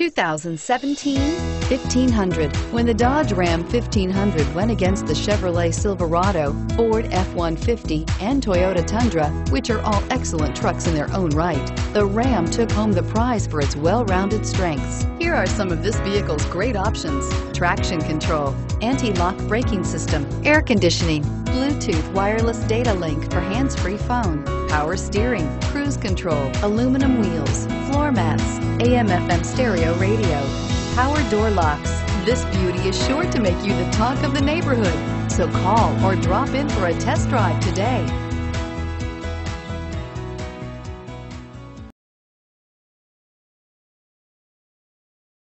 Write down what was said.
2017 1500. When the Dodge Ram 1500 went against the Chevrolet Silverado, Ford F-150, and Toyota Tundra, which are all excellent trucks in their own right, the Ram took home the prize for its well-rounded strengths. Here are some of this vehicle's great options: traction control, anti-lock braking system, air conditioning, Bluetooth wireless data link for hands-free phone, power steering, cruise control, aluminum wheels, floor mats, AM/FM stereo radio, power door locks. This beauty is sure to make you the talk of the neighborhood. So call or drop in for a test drive today.